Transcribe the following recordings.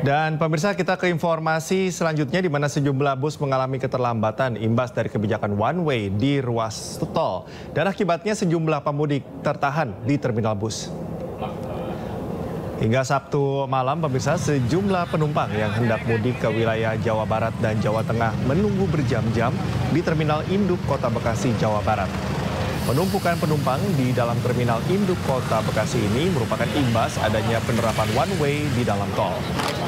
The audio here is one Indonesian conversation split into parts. Dan pemirsa, kita ke informasi selanjutnya di mana sejumlah bus mengalami keterlambatan imbas dari kebijakan one way di ruas tol. Dan akibatnya sejumlah pemudik tertahan di terminal bus. Hingga Sabtu malam, pemirsa, sejumlah penumpang yang hendak mudik ke wilayah Jawa Barat dan Jawa Tengah menunggu berjam-jam di Terminal Induk Kota Bekasi, Jawa Barat. Penumpukan penumpang di dalam Terminal Induk Kota Bekasi ini merupakan imbas adanya penerapan one way di dalam tol.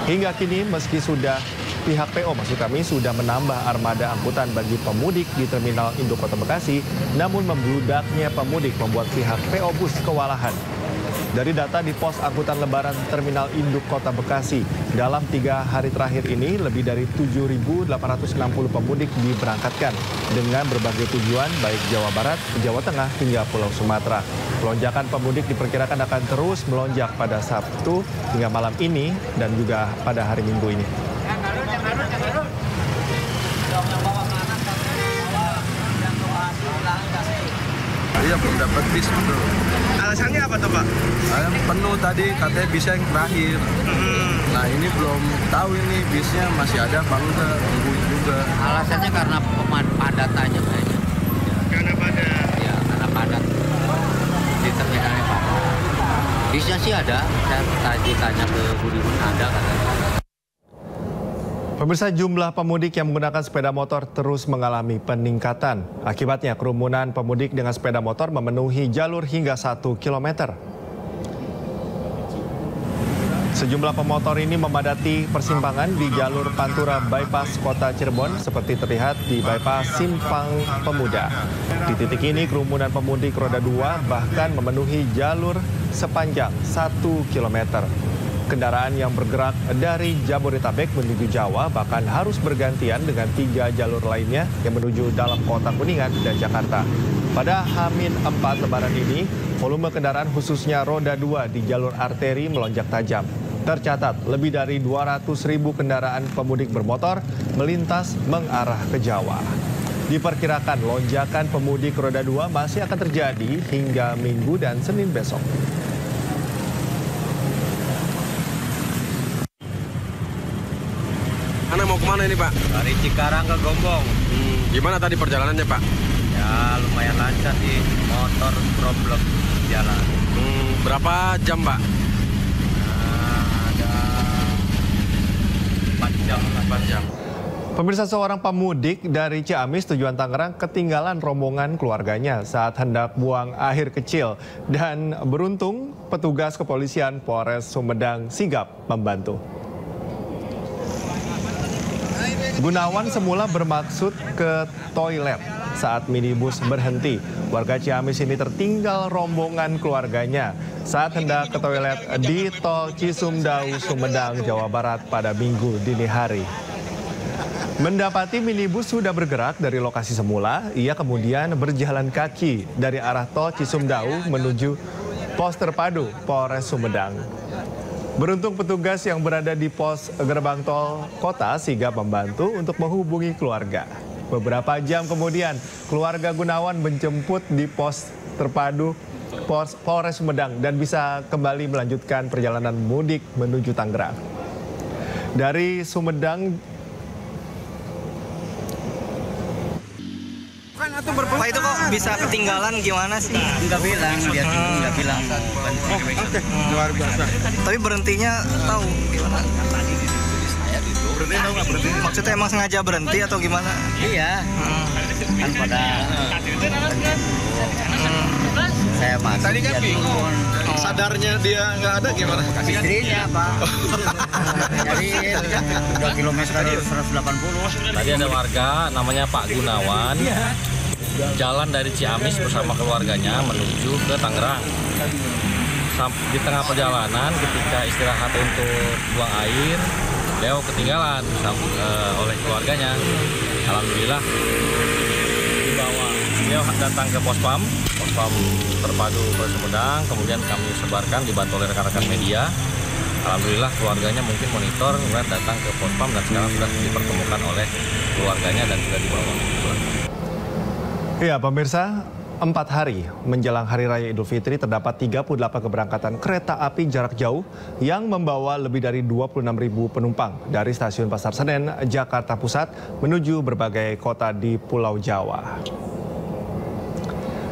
Hingga kini, meski sudah pihak PO sudah menambah armada angkutan bagi pemudik di Terminal Induk Kota Bekasi, namun membludaknya pemudik membuat pihak PO Bus kewalahan. Dari data di pos angkutan lebaran Terminal Induk Kota Bekasi, dalam 3 hari terakhir ini lebih dari 7.860 pemudik diberangkatkan dengan berbagai tujuan baik Jawa Barat, Jawa Tengah hingga Pulau Sumatera. Lonjakan pemudik diperkirakan akan terus melonjak pada Sabtu hingga malam ini dan juga pada hari Minggu ini. Iya, belum dapat bis, betul. Alasannya apa tuh, Pak? Penuh tadi, katanya bis yang terakhir. Nah, ini belum tahu ini bisnya masih ada apa enggak, tunggu juga. Alasannya karena padatannya kayaknya. Karena padat? Ya, karena padat. Di terminalnya padat. Bisnya sih ada, saya tadi tanya ke Budiman, ada katanya. Pemirsa, jumlah pemudik yang menggunakan sepeda motor terus mengalami peningkatan. Akibatnya kerumunan pemudik dengan sepeda motor memenuhi jalur hingga 1 km. Sejumlah pemotor ini memadati persimpangan di jalur Pantura Bypass Kota Cirebon seperti terlihat di bypass Simpang Pemuda. Di titik ini kerumunan pemudik roda 2 bahkan memenuhi jalur sepanjang 1 km. Kendaraan yang bergerak dari Jabodetabek menuju Jawa bahkan harus bergantian dengan 3 jalur lainnya yang menuju dalam kota Kuningan dan Jakarta. Pada H-4 Lebaran ini, volume kendaraan khususnya roda 2 di jalur arteri melonjak tajam. Tercatat lebih dari 200.000 kendaraan pemudik bermotor melintas mengarah ke Jawa. Diperkirakan lonjakan pemudik roda 2 masih akan terjadi hingga Minggu dan Senin besok. Mau kemana ini, Pak? Dari Cikarang ke Gombong. Gimana tadi perjalanannya, Pak? Ya, lumayan lancar sih. Motor problem jalan. Berapa jam, Pak? Nah, ada 4 jam. 4 jam. Pemirsa, seorang pemudik dari Ciamis tujuan Tangerang ketinggalan rombongan keluarganya saat hendak buang air kecil. Dan beruntung petugas kepolisian Polres Sumedang sigap membantu. Gunawan semula bermaksud ke toilet saat minibus berhenti. Warga Ciamis ini tertinggal rombongan keluarganya saat hendak ke toilet di Tol Cisumdawu, Sumedang, Jawa Barat pada Minggu dini hari. Mendapati minibus sudah bergerak dari lokasi semula, ia kemudian berjalan kaki dari arah Tol Cisumdawu menuju pos terpadu Polres Sumedang. Beruntung petugas yang berada di pos gerbang tol kota sigap membantu untuk menghubungi keluarga. Beberapa jam kemudian, keluarga Gunawan menjemput di pos terpadu Polres Sumedang dan bisa kembali melanjutkan perjalanan mudik menuju Tangerang. Dari Sumedang, Pak, itu kok bisa ketinggalan gimana sih? Enggak bilang, dia enggak bilang. Luar biasa. Tapi berhentinya tahu gimana? Maksudnya emang sengaja berhenti atau gimana? Iya. Kan pada saya masih tadi kan bingung. Sadarnya dia nggak ada gimana? Istrinya, Pak. Jadi 2 km 180. Tadi ada warga namanya Pak Gunawan. Jalan dari Ciamis bersama keluarganya menuju ke Tangerang. Di tengah perjalanan ketika istirahat untuk buang air, beliau ketinggalan oleh keluarganya. Alhamdulillah dibawa. Beliau datang ke pos pam terpadu Polres Sumedang, kemudian kami sebarkan dibantu oleh rekan-rekan media. Alhamdulillah keluarganya mungkin monitor, kemudian datang ke pos pam dan sekarang sudah dipertemukan oleh keluarganya dan sudah dibawa. Ya, pemirsa, 4 hari menjelang Hari Raya Idul Fitri terdapat 38 keberangkatan kereta api jarak jauh yang membawa lebih dari 26.000 penumpang dari Stasiun Pasar Senen, Jakarta Pusat menuju berbagai kota di Pulau Jawa.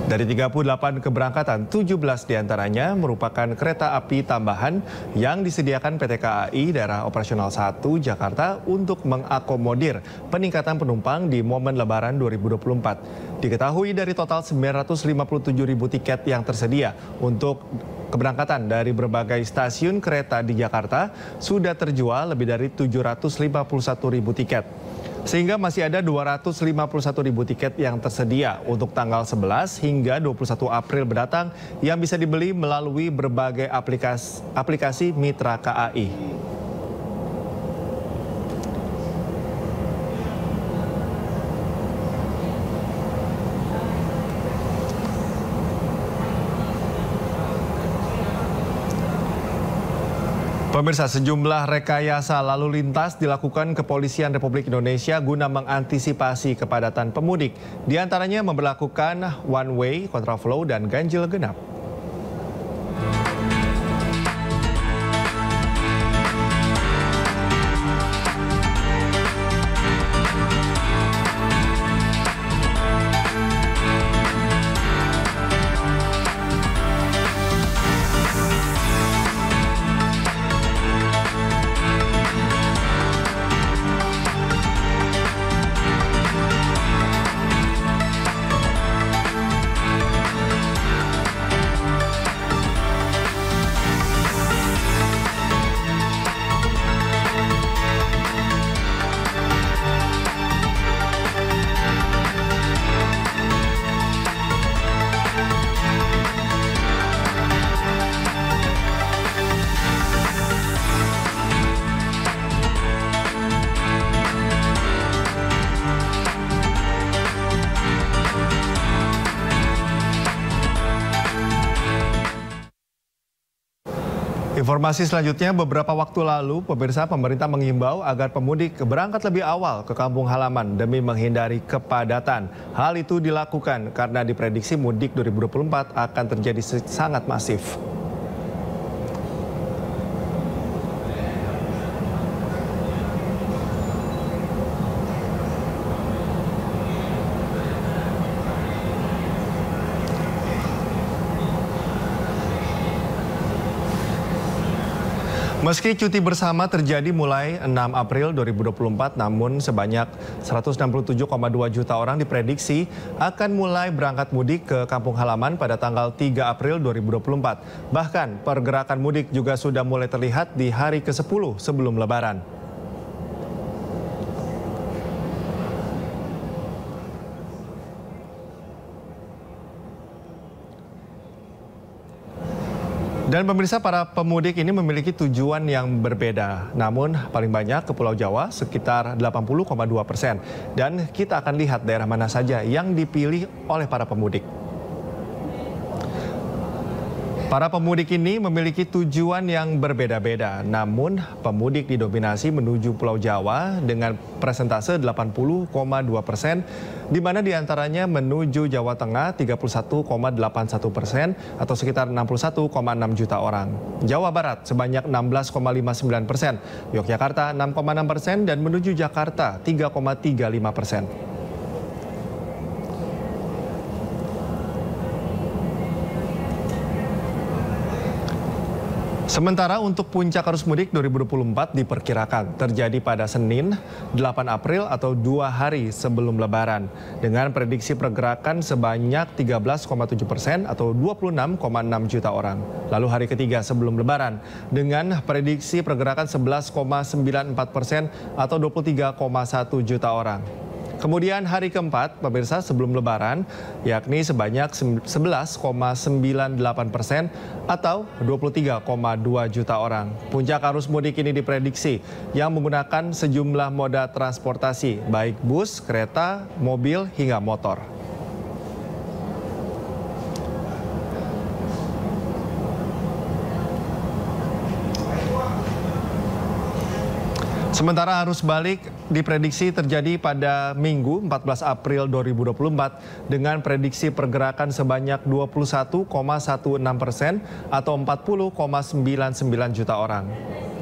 Dari 38 keberangkatan, 17 diantaranya merupakan kereta api tambahan yang disediakan PT KAI Daerah Operasional 1 Jakarta untuk mengakomodir peningkatan penumpang di momen Lebaran 2024. Diketahui dari total 957.000 tiket yang tersedia untuk keberangkatan dari berbagai stasiun kereta di Jakarta, sudah terjual lebih dari 751.000 tiket. Sehingga masih ada 251.000 tiket yang tersedia untuk tanggal 11 hingga 21 April mendatang yang bisa dibeli melalui berbagai aplikasi mitra KAI. Pemirsa, sejumlah rekayasa lalu lintas dilakukan Kepolisian Republik Indonesia guna mengantisipasi kepadatan pemudik. Di antaranya memberlakukan one way, kontraflow, dan ganjil genap. Informasi selanjutnya, beberapa waktu lalu, pemirsa, pemerintah menghimbau agar pemudik berangkat lebih awal ke kampung halaman demi menghindari kepadatan. Hal itu dilakukan karena diprediksi mudik 2024 akan terjadi sangat masif. Meski cuti bersama terjadi mulai 6 April 2024, namun sebanyak 167,2 juta orang diprediksi akan mulai berangkat mudik ke kampung halaman pada tanggal 3 April 2024. Bahkan pergerakan mudik juga sudah mulai terlihat di hari ke-10 sebelum Lebaran. Dan pemirsa, para pemudik ini memiliki tujuan yang berbeda. Namun paling banyak ke Pulau Jawa, sekitar 80,2%. Dan kita akan lihat daerah mana saja yang dipilih oleh para pemudik. Para pemudik ini memiliki tujuan yang berbeda-beda. Namun pemudik didominasi menuju Pulau Jawa dengan persentase 80,2%. Di mana diantaranya menuju Jawa Tengah 31,81% atau sekitar 61,6 juta orang. Jawa Barat sebanyak 16,59%, Yogyakarta 6,6% dan menuju Jakarta 3,35%. Sementara untuk puncak arus mudik 2024 diperkirakan terjadi pada Senin 8 April atau 2 hari sebelum Lebaran dengan prediksi pergerakan sebanyak 13,7% atau 26,6 juta orang. Lalu hari ketiga sebelum Lebaran dengan prediksi pergerakan 11,94% atau 23,1 juta orang. Kemudian hari keempat, pemirsa, sebelum Lebaran, yakni sebanyak 11,98% atau 23,2 juta orang. Puncak arus mudik ini diprediksi yang menggunakan sejumlah moda transportasi, baik bus, kereta, mobil, hingga motor. Sementara arus balik diprediksi terjadi pada Minggu 14 April 2024 dengan prediksi pergerakan sebanyak 21,16% atau 40,99 juta orang.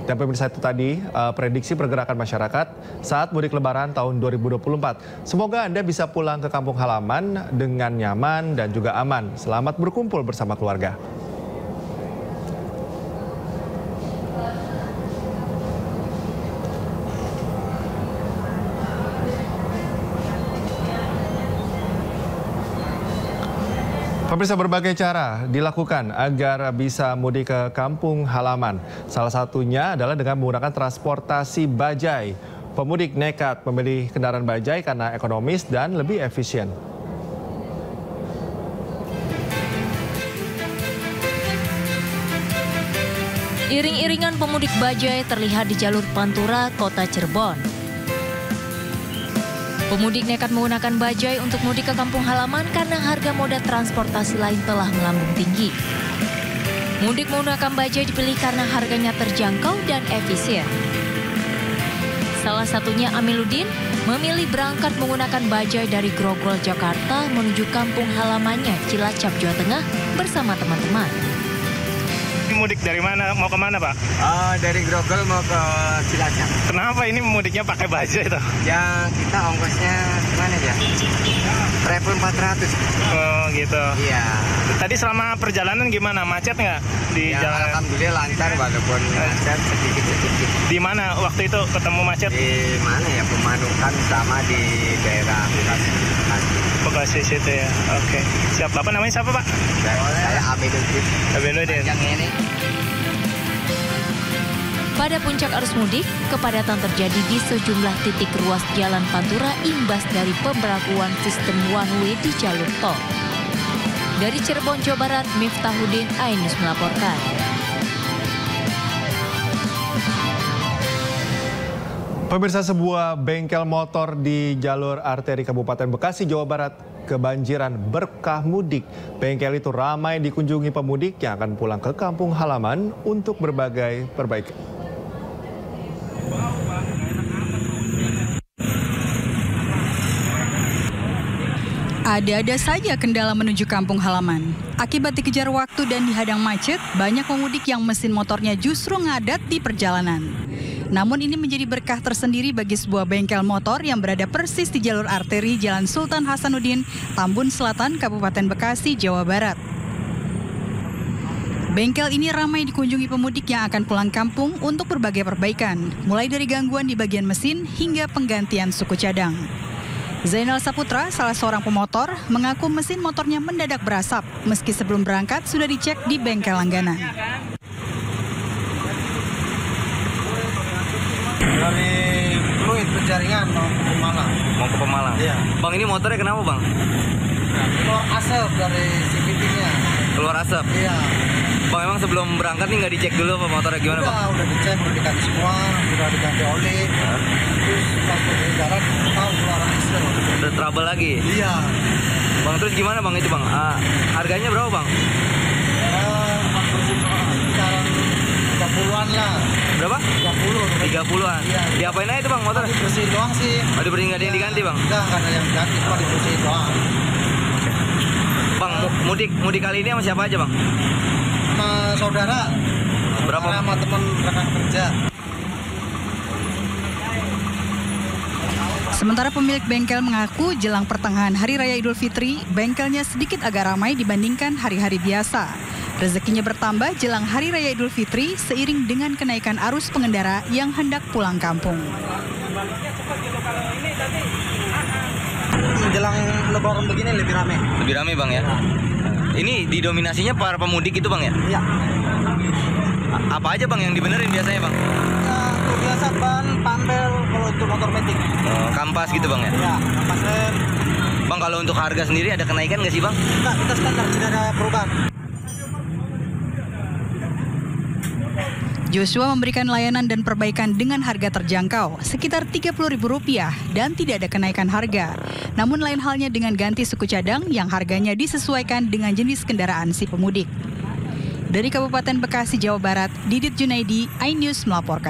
Dan pemirsa, itu tadi prediksi pergerakan masyarakat saat mudik lebaran tahun 2024. Semoga Anda bisa pulang ke kampung halaman dengan nyaman dan juga aman. Selamat berkumpul bersama keluarga. Pemirsa, berbagai cara dilakukan agar bisa mudik ke kampung halaman. Salah satunya adalah dengan menggunakan transportasi bajai. Pemudik nekat memilih kendaraan bajai karena ekonomis dan lebih efisien. Iring-iringan pemudik bajai terlihat di jalur Pantura, Kota Cirebon. Pemudik nekat menggunakan bajai untuk mudik ke kampung halaman karena harga moda transportasi lain telah melambung tinggi. Mudik menggunakan bajai dipilih karena harganya terjangkau dan efisien. Salah satunya Aminuddin memilih berangkat menggunakan bajai dari Grogol, Jakarta menuju kampung halamannya Cilacap, Jawa Tengah bersama teman-teman. Mudik dari mana? Mau kemana, Pak? Dari Grogol mau ke Cilacap. Kenapa ini mudiknya pakai bajai itu? Ya, kita ongkosnya gimana ya? Rp 400. Oh, gitu. Iya. Tadi selama perjalanan gimana? Macet nggak di jalan? Alhamdulillah lancar, walaupun macet sedikit-sedikit. Di mana waktu itu ketemu macet? Di mana ya? Pemanukan sama di daerah Bekasi situ ya. Oke. Siap. Bapak namanya siapa, Pak? Saya Aminuddin. Pada puncak arus mudik, kepadatan terjadi di sejumlah titik ruas jalan Pantura imbas dari pemberlakuan sistem one way di jalur tol. Dari Cirebon, Jawa Barat, Miftahuddin Ainus melaporkan. Pemirsa, sebuah bengkel motor di jalur arteri Kabupaten Bekasi, Jawa Barat kebanjiran berkah mudik. Bengkel itu ramai dikunjungi pemudik yang akan pulang ke kampung halaman untuk berbagai perbaikan. Ada-ada saja kendala menuju kampung halaman. Akibat dikejar waktu dan dihadang macet, banyak pemudik yang mesin motornya justru ngadat di perjalanan. Namun ini menjadi berkah tersendiri bagi sebuah bengkel motor yang berada persis di jalur arteri Jalan Sultan Hasanuddin, Tambun Selatan, Kabupaten Bekasi, Jawa Barat. Bengkel ini ramai dikunjungi pemudik yang akan pulang kampung untuk berbagai perbaikan, mulai dari gangguan di bagian mesin hingga penggantian suku cadang. Zainal Saputra, salah seorang pemotor, mengaku mesin motornya mendadak berasap, meski sebelum berangkat sudah dicek di bengkel langganan. Dari Pluit Penjaringan mau ke Pemalang. Mau ke Pemalang? Iya. Bang, ini motornya kenapa, Bang? Nah, keluar asap dari CVT-nya. Keluar asap? Iya. Bang, emang sebelum berangkat nih nggak dicek dulu apa motornya gimana, Bang? Udah dicek, udah diganti semua, udah diganti oli. Ya. Terus pas dari darat, keluar asap. Udah trouble lagi? Iya. Bang, terus gimana, Bang, itu, Bang? Harganya berapa, Bang? Sekarang 30-an lah. Berapa? 30-an. Iya. Diapain aja itu, Bang, motor? Dibersihin doang sih. Oh, dibersihin, nggak ada yang diganti, Bang? Enggak, nggak ada yang diganti, cuma dibersihin doang. Bang, mudik kali ini sama siapa aja, Bang? Sama saudara. Berapa? Sama teman rekan kerja. Sementara pemilik bengkel mengaku jelang pertengahan Hari Raya Idul Fitri, bengkelnya sedikit agak ramai dibandingkan hari-hari biasa. Rezekinya bertambah jelang Hari Raya Idul Fitri seiring dengan kenaikan arus pengendara yang hendak pulang kampung. Jelang lebaran begini lebih ramai. Lebih ramai, Bang, ya? Ini didominasinya para pemudik itu, Bang, ya? Iya. Apa aja, Bang, yang dibenerin biasanya, Bang? Itu biasa ban, panpel, kalau untuk motor metik. Kampas gitu, Bang, ya? Iya, kampas rem. Bang, kalau untuk harga sendiri ada kenaikan nggak sih, Bang? Enggak, kita standar, tidak ada perubahan. Joshua memberikan layanan dan perbaikan dengan harga terjangkau, sekitar Rp30.000 dan tidak ada kenaikan harga. Namun lain halnya dengan ganti suku cadang yang harganya disesuaikan dengan jenis kendaraan si pemudik. Dari Kabupaten Bekasi, Jawa Barat, Didit Junaidi, iNews melaporkan.